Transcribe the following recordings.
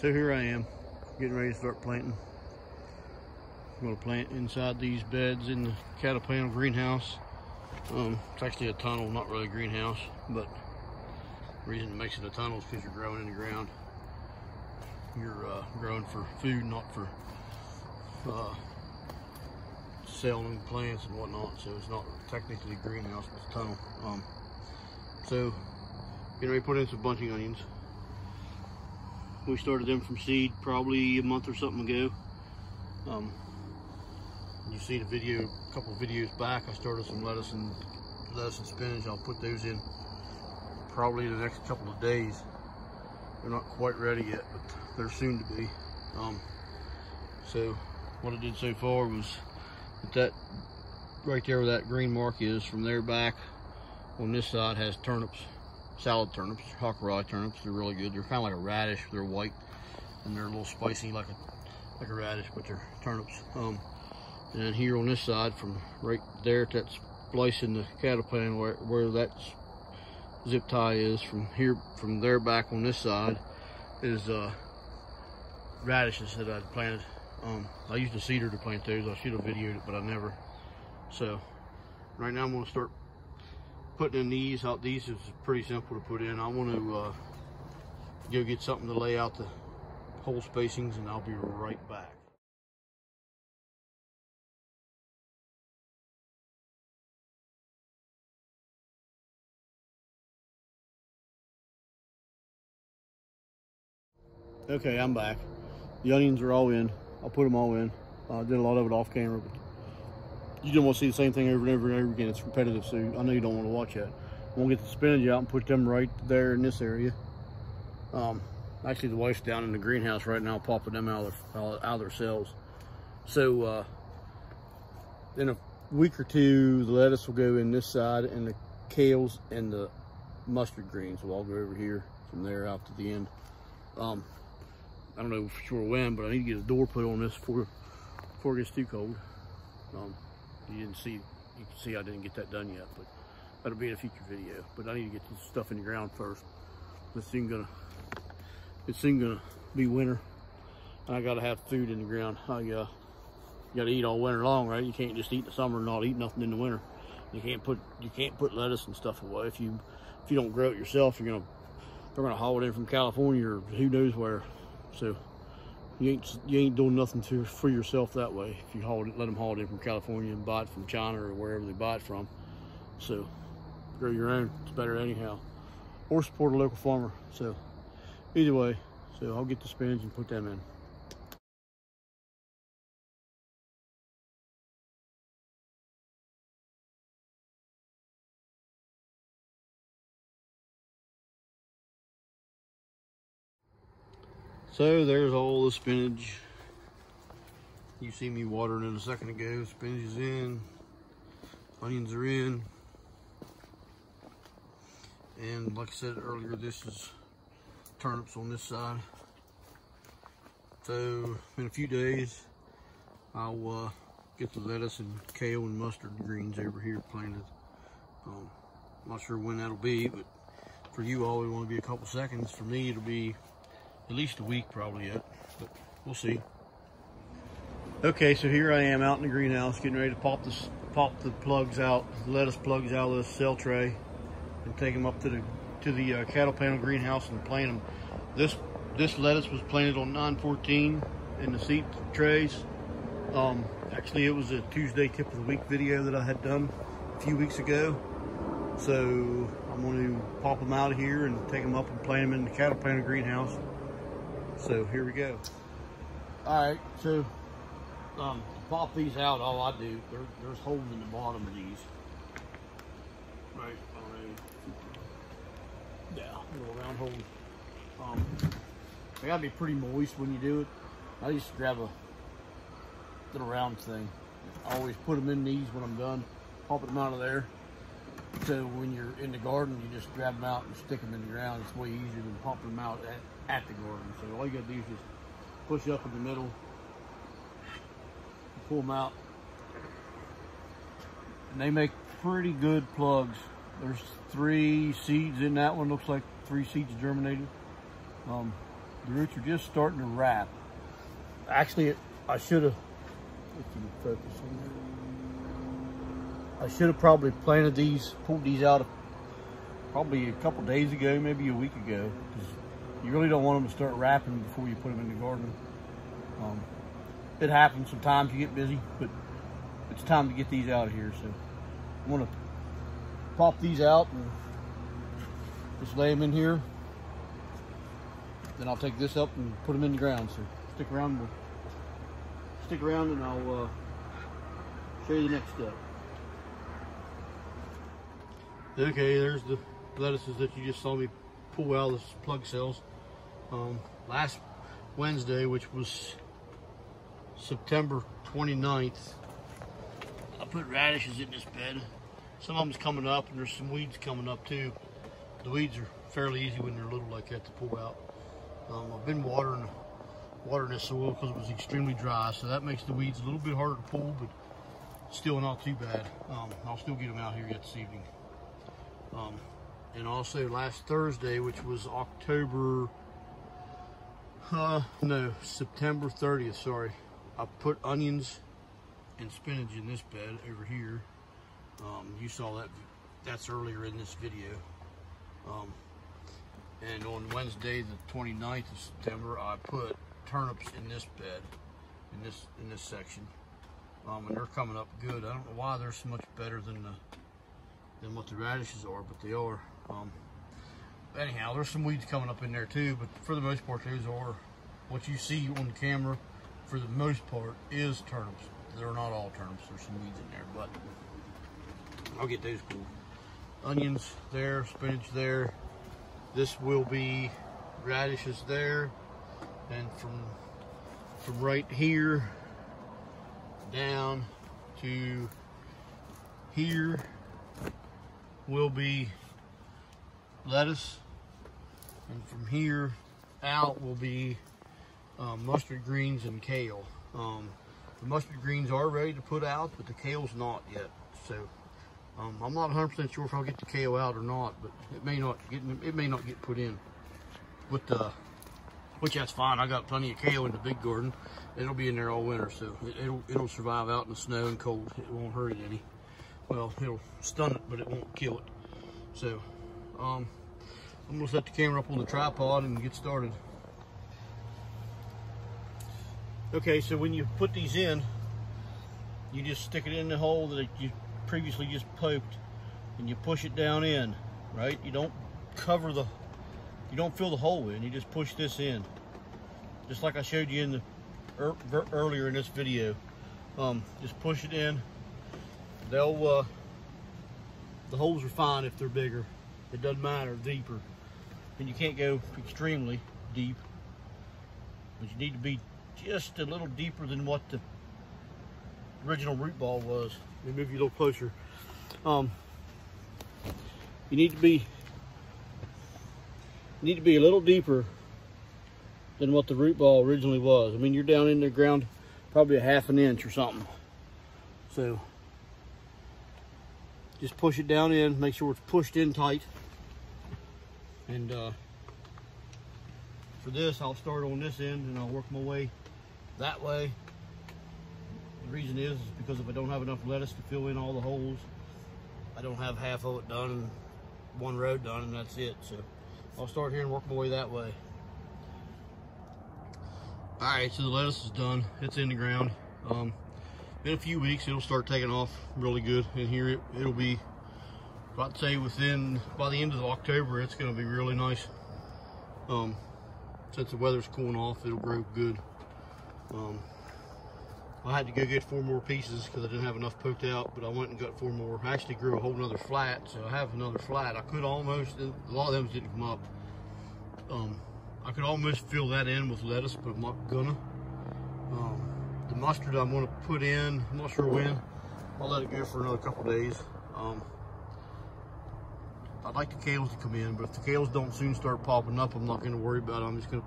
So here I am, getting ready to start planting. I'm gonna plant inside these beds in the cattle panel greenhouse. It's actually a tunnel, not really a greenhouse, but the reason it makes it a tunnel is because you're growing in the ground. You're growing for food, not for selling plants and whatnot. So it's not technically a greenhouse, but it's a tunnel. So getting ready to put in some bunching onions. We started them from seed probably a month or something ago. You've seen a video, a couple of videos back. I started some lettuce and spinach. I'll put those in probably in the next couple of days. They're not quite ready yet, but they're soon to be. So what I did so far was that right there where that green mark is, from there back on this side has turnips. Salad turnips, Hakorai turnips, they're really good. They're kind of like a radish, they're white, and they're a little spicy like a radish, but they're turnips. And then here on this side, from right there to that splice in the cattle pan where that zip tie is, from there back on this side is radishes that I'd planted. I used a cedar to plant those. I should have videoed it, but I never. So right now I'm gonna start putting in these out. These is pretty simple to put in. I want to go get something to lay out the hole spacings, and I'll be right back. Okay, I'm back. The onions are all in. I'll put them all in. I did a lot of it off camera, but you don't want to see the same thing over and over and over again. It's repetitive, so I know you don't want to watch that. I'm gonna get the spinach out and put them right there in this area. Actually, the wife's down in the greenhouse right now, popping them out of their cells. So in a week or two, the lettuce will go in this side, and the kales and the mustard greens will all go over here from there out to the end. I don't know for sure when, but I need to get a door put on this before it gets too cold. You can see I didn't get that done yet, but that'll be in a future video. But I need to get this stuff in the ground first. It's soon gonna be winter, and I gotta have food in the ground. You gotta eat all winter long, right? You can't just eat in the summer and not eat nothing in the winter. You can't put lettuce and stuff away. If you don't grow it yourself, they're gonna haul it in from California or who knows where. So you ain't doing nothing for yourself that way. If you let them haul it in from California and buy it from China or wherever they buy it from. So grow your own, it's better anyhow. Or support a local farmer. So either way, so I'll get the spinach and put them in. So there's all the spinach. You see me watering it a second ago. Spinach is in, onions are in, and like I said earlier, this is turnips on this side. So in a few days, I'll get the lettuce and kale and mustard greens over here planted. I'm not sure when that'll be, but for you all, it will only be a couple seconds. For me, it'll be at least a week probably yet, but we'll see. Okay, so here I am out in the greenhouse, getting ready to pop the plugs out, the lettuce plugs out of this cell tray, and take them up to the cattle panel greenhouse and plant them. This lettuce was planted on 9/14 in the seed trays. Actually, it was a Tuesday tip of the week video that I had done a few weeks ago. So I'm going to pop them out of here and take them up and plant them in the cattle panel greenhouse. So here we go. All right, so to pop these out, all I do, there's holes in the bottom of these. Right, yeah, little round holes. They gotta be pretty moist when you do it. I used to grab a little round thing. I always put them in these when I'm done, popping them out of there. So when you're in the garden, you just grab them out and stick them in the ground. It's way easier than popping them out at the garden. So all you gotta do is just push up in the middle, pull them out. And they make pretty good plugs. There's 3 seeds in that one. Looks like 3 seeds germinated. The roots are just starting to wrap. Actually, I should have. If you focus on that, I should have probably planted these, pulled these out probably a couple days ago, maybe a week ago. You really don't want them to start wrapping before you put them in the garden. It happens sometimes, you get busy, but it's time to get these out of here. So I'm gonna pop these out and just lay them in here. Then I'll take this up and put them in the ground. So stick around. Stick around, and I'll show you the next step. Okay, there's the lettuces that you just saw me pull out of the plug cells last Wednesday, which was September 29th. I put radishes in this bed. Some of them's coming up, and there's some weeds coming up too. The weeds are fairly easy when they're little like that to pull out. I've been watering this soil because it was extremely dry, so that makes the weeds a little bit harder to pull, but still not too bad. I'll still get them out here yet this evening. And also last Thursday, which was September 30th, sorry. I put onions and spinach in this bed over here. You saw that, that's earlier in this video. And on Wednesday, the 29th of September, I put turnips in this bed, in this section. And they're coming up good. I don't know why they're so much better than what the radishes are, but they are. Anyhow, there's some weeds coming up in there too, but for the most part, those are what you see on camera. For the most part, is turnips. They're not all turnips. There's some weeds in there, but I'll get those cool. Onions there, spinach there. This will be radishes there, and from right here down to here will be lettuce, and from here out will be mustard greens and kale. The mustard greens are ready to put out, but the kale's not yet. So I'm not 100% sure if I'll get the kale out or not, but it may not get put in. Which that's fine. I got plenty of kale in the big garden. It'll be in there all winter, so it'll survive out in the snow and cold. It won't hurt it any. Well, it'll stun it, but it won't kill it. So I'm gonna set the camera up on the tripod and get started. Okay, so when you put these in, you just stick it in the hole that you previously just poked, and you push it down in, right? You don't cover the, you don't fill the hole in, you just push this in. Just like I showed you in the, earlier in this video. Just push it in. They'll, the holes are fine if they're bigger. It doesn't matter, deeper. And you can't go extremely deep, but you need to be just a little deeper than what the original root ball was. Let me move you a little closer. You need to be a little deeper than what the root ball originally was. I mean, you're down in the ground probably a half an inch or something. So just push it down in, make sure it's pushed in tight. And for this, I'll start on this end and I'll work my way that way. The reason is because if I don't have enough lettuce to fill in all the holes, I don't have half of it done and one row done, and that's it. So I'll start here and work my way that way. All right, so the lettuce is done. It's in the ground. In a few weeks, it'll start taking off really good. And here it'll be, I'd say within, by the end of October, it's gonna be really nice. Since the weather's cooling off, it'll grow good. I had to go get 4 more pieces because I didn't have enough poked out, but I went and got 4 more. I actually grew a whole nother flat, so I have another flat. I could almost, a lot of them didn't come up. I could almost fill that in with lettuce, but I'm not gonna. The mustard I'm gonna put in, I'm not sure when. I'll let it go for another couple days. I'd like the kales to come in, but if the kales don't soon start popping up, I'm not gonna worry about it. I'm just gonna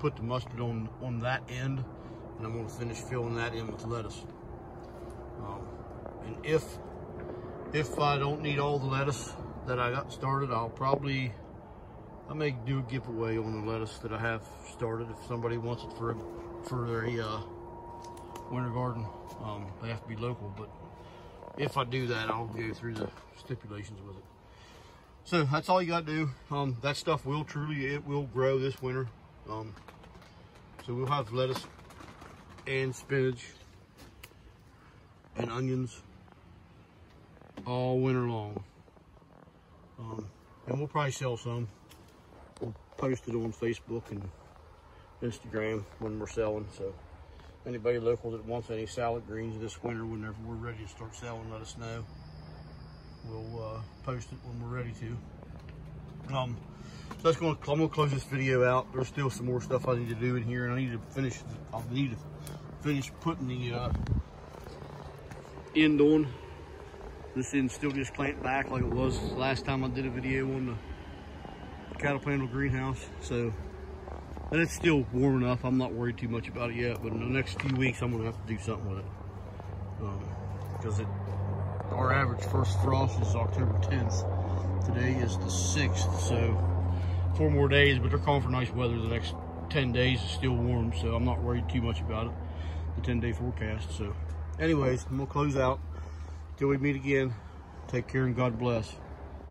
put the mustard on that end. And I'm gonna finish filling that in with lettuce. And if I don't need all the lettuce that I got started, I'll probably I may do a giveaway on the lettuce that I have started if somebody wants it for their winter garden. They have to be local, but if I do that, I'll go through the stipulations with it. So that's all you got to do. That stuff will it will grow this winter. So we'll have lettuce and spinach and onions all winter long. And we'll probably sell some. We'll post it on Facebook and Instagram when we're selling. So anybody local that wants any salad greens this winter, whenever we're ready to start selling, let us know. We'll post it when we're ready to. So that's gonna, I'm gonna close this video out. There's still some more stuff I need to do in here, and I need to finish putting the end on. This end's still just clamped back like it was last time I did a video on the cattle panel greenhouse. So, and it's still warm enough. I'm not worried too much about it yet, but in the next few weeks, I'm gonna have to do something with it. Because our average first frost is October 10th. Today is the 6th, so 4 more days, but they're calling for nice weather. The next 10 days is still warm, so I'm not worried too much about it, the 10-day forecast. So anyways, I'm gonna close out. Till we meet again, take care and God bless.